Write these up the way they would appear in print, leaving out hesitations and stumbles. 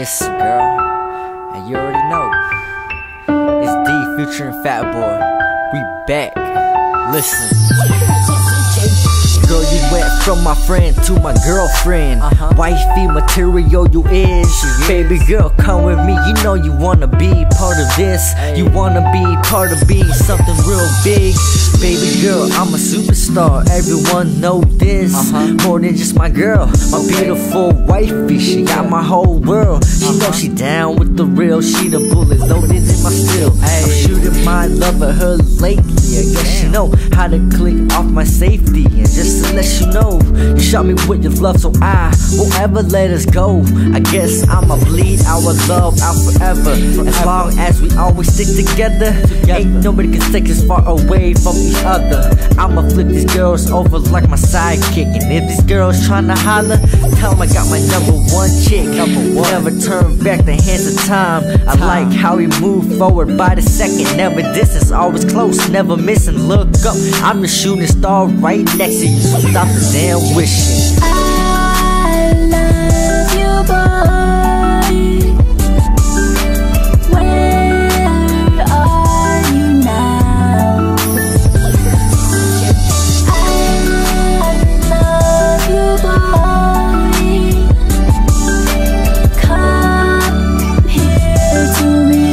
miss you, girl. And you already know. It's Dee featuring Fatboy. We back. Listen. Girl, you went from my friend to my girlfriend. Wifey material you is. Baby girl, come with me. You know you wanna be part of this. You wanna be part of being something real big. Baby girl, I'm a superstar. Everyone know this. More than just my girl, my beautiful wifey. She got my whole world. She know she down with the real. She the bullet loaded in my steel. I'm shooting my love at her lately. I guess you know how to click off my safety. And just to let you know, you shot me with your love, so I won't ever let us go. I guess I'ma bleed our love out forever, as long as we always stick together. Ain't nobody can take us far away from each other. I'ma flip these girls over like my sidekick. And if these girls tryna holler, tell them I got my number one chick. Never turn back the hands of time. I like how we move forward by the second. Never distance, always close, never missing. Look up, I'm the shooting star right next to you. Stop the damn wishing. I love you, boy. Where are you now? I love you, boy. Come here to me.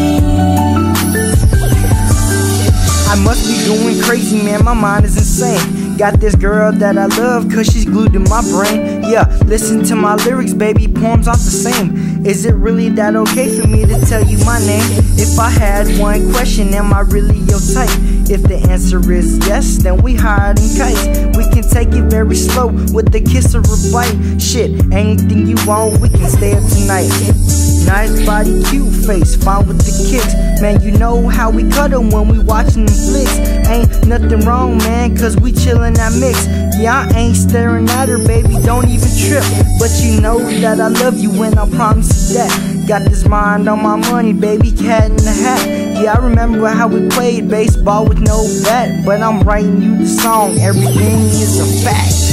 I must be going crazy, man. My mind is insane. Got this girl that I love, cause she's glued to my brain. Yeah, listen to my lyrics, baby, poems aren't the same. Is it really that okay for me to tell you my name? If I had one question, am I really your type? If the answer is yes, then we hiding kites. We can take it very slow with a kiss or a bite. Shit, anything you want, we can stay up tonight. Nice body, cute face, fine with the kicks. Man, you know how we cuddle when we watching them flicks. Ain't nothing wrong, man, cause we chillin' that mix. Yeah, I ain't staring at her, baby, don't even trip. But you know that I love you and I promise you that. Got this mind on my money, baby, cat in the hat. Yeah, I remember how we played baseball with no bat. But I'm writing you the song, everything is a fact.